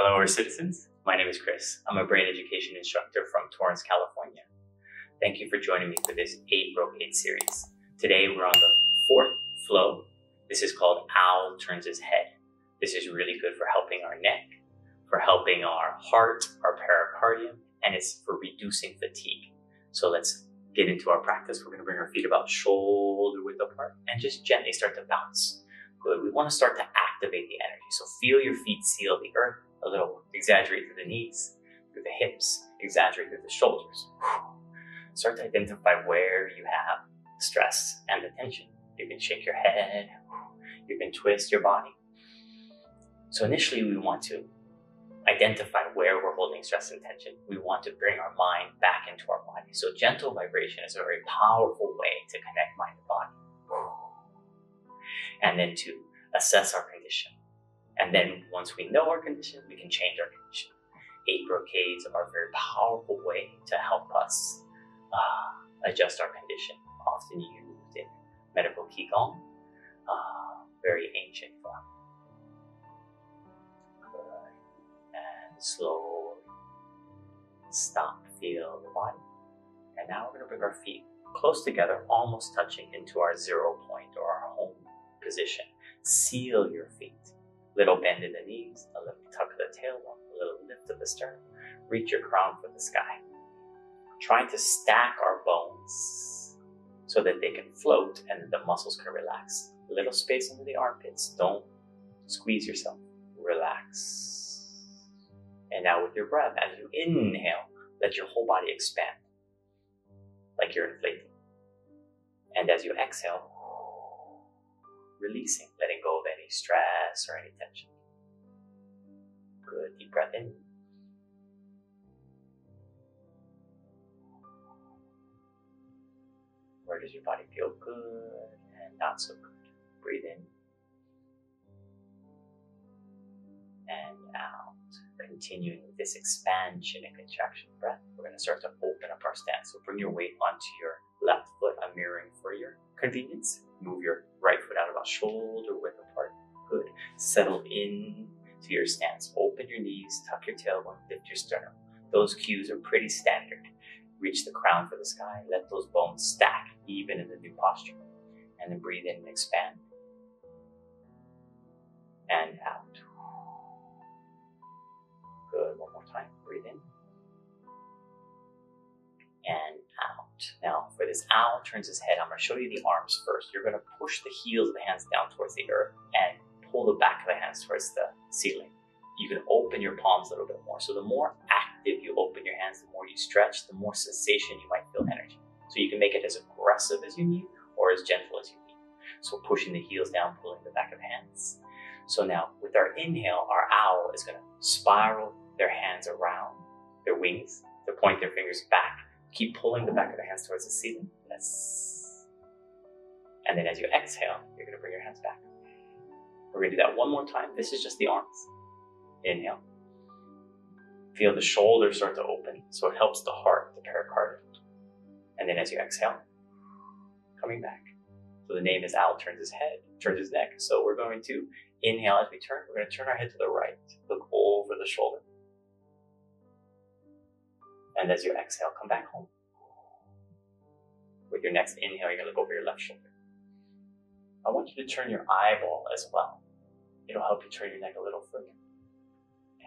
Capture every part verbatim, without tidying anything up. Hello, our citizens. My name is Chris. I'm a brain education instructor from Torrance, California. Thank you for joining me for this eight brocade series. Today, we're on the fourth flow. This is called Owl Turns His Head. This is really good for helping our neck, for helping our heart, our pericardium, and it's for reducing fatigue. So let's get into our practice. We're gonna bring our feet about shoulder width apart and just gently start to bounce. Good. We wanna start to activate the energy. So feel your feet seal the earth a little. Exaggerate through the knees, through the hips, exaggerate through the shoulders. Start to identify where you have stress and the tension. You can shake your head, you can twist your body. So initially we want to identify where we're holding stress and tension. We want to bring our mind back into our body. So gentle vibration is a very powerful way to connect mind and body. And then to assess our condition. And then once we know our condition, we can change our condition. Eight brocades are a very powerful way to help us uh, adjust our condition, often used in medical qigong, uh, very ancient form. Good. And slowly stop, feel the body. And now we're gonna bring our feet close together, almost touching into our zero point or our home position. Seal your feet. Little bend in the knees, a little tuck of the tailbone, a little lift of the sternum. Reach your crown for the sky. Trying to stack our bones so that they can float and the muscles can relax. A little space under the armpits. Don't squeeze yourself. Relax. And now with your breath, as you inhale, let your whole body expand like you're inflating. And as you exhale, releasing, letting go of any stress or any tension. Good, deep breath in. Where does your body feel good and not so good? Breathe in and out. Continuing with this expansion and contraction breath, we're going to start to open up our stance. So bring your weight onto your left foot. I'm mirroring for your convenience. Move your right foot out about shoulder width apart. Good. Settle in to your stance. Open your knees, tuck your tailbone, lift your sternum. Those cues are pretty standard. Reach the crown for the sky. Let those bones stack even in the new posture. And then breathe in and expand. And out. Good. One more time. Breathe in. And out. Now for this owl turns his head, I'm going to show you the arms first. You're going to push the heels of the hands down towards the earth and pull the back of the hands towards the ceiling. You can open your palms a little bit more. So the more active you open your hands, the more you stretch, the more sensation you might feel energy. So you can make it as aggressive as you need or as gentle as you need. So pushing the heels down, pulling the back of the hands. So now with our inhale, our owl is going to spiral their hands around their wings to point their fingers back. Keep pulling the back of the hands towards the ceiling. Yes. And then as you exhale, you're going to bring your hands back. We're going to do that one more time. This is just the arms. Inhale. Feel the shoulders start to open. So it helps the heart, the pericardium. And then as you exhale, coming back. So the name is Owl Turns His Head, Turns His Neck. So we're going to inhale as we turn. We're going to turn our head to the right. Look over the shoulder. And as you exhale, come back home. With your next inhale, you're gonna look over your left shoulder. I want you to turn your eyeball as well. It'll help you turn your neck a little further.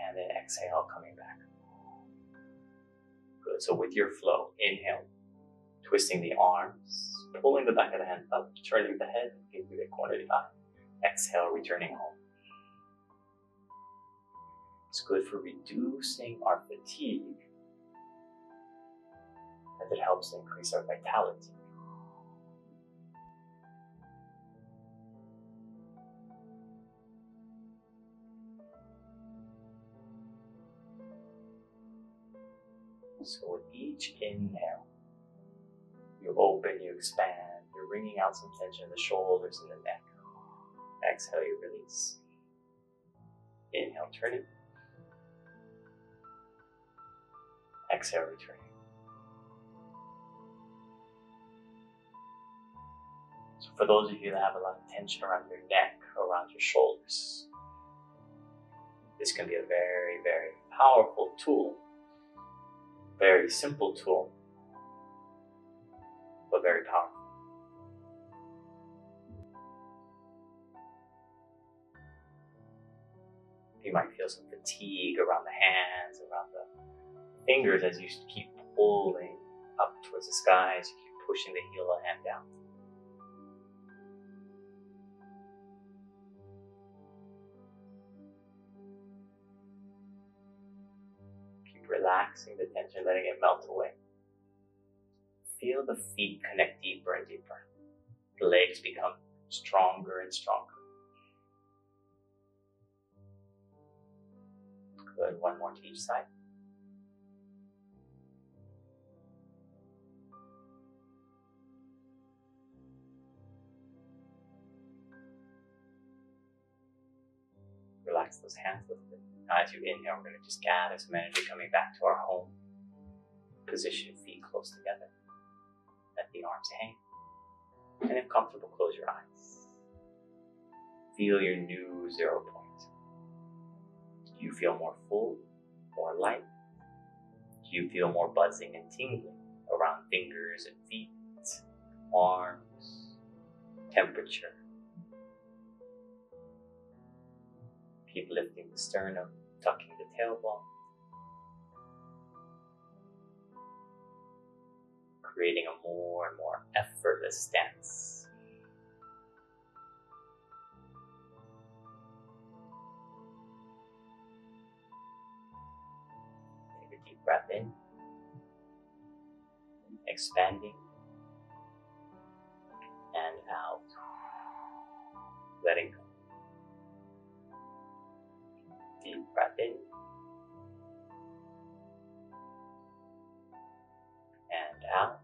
And then exhale, coming back. Good, so with your flow, inhale, twisting the arms, pulling the back of the hand up, turning the head, into the corner of the eye. Exhale, returning home. It's good for reducing our fatigue. That helps increase our vitality. So with each inhale, you open, you expand, you're wringing out some tension in the shoulders and the neck. Exhale, you release. Inhale, turning. Exhale, returning. For those of you that have a lot of tension around your neck, around your shoulders, This can be a very, very powerful tool, very simple tool, but very powerful. You might feel some fatigue around the hands, around the fingers as you keep pulling up towards the sky, as you keep pushing the heel of the hand down. Keep relaxing the tension, letting it melt away. Feel the feet connect deeper and deeper. The legs become stronger and stronger. Good, one more to each side. Relax those hands a little bit. Now as you inhale, we're going to just gather some energy coming back to our home. Position feet close together. Let the arms hang. And if comfortable, close your eyes. Feel your new zero point. Do you feel more full, more light? Do you feel more buzzing and tingling around fingers and feet, arms, temperature? Keep lifting the sternum, tucking the tailbone, creating a more and more effortless stance. Breath in, expanding, and out, letting go. Deep breath in, and out.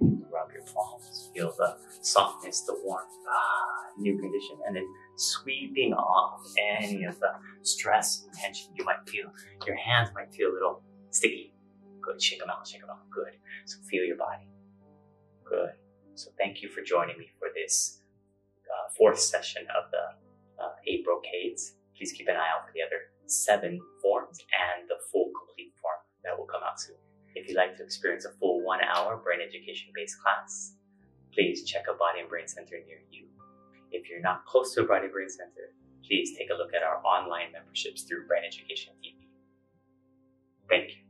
And now rub your palms, feel the softness, the warmth. New condition, and then sweeping off any of the stress and tension you might feel. Your hands might feel a little sticky. Good, shake them out, shake them out. Good. So feel your body. Good. So thank you for joining me for this uh, fourth session of the uh, eight brocades. Please keep an eye out for the other seven forms and the full complete form that will come out soon. If you'd like to experience a full one hour brain education based class, please check a Body and Brain Center near you. If you're not close to a Body Brain Center, please take a look at our online memberships through Brain Education T V. Thank you.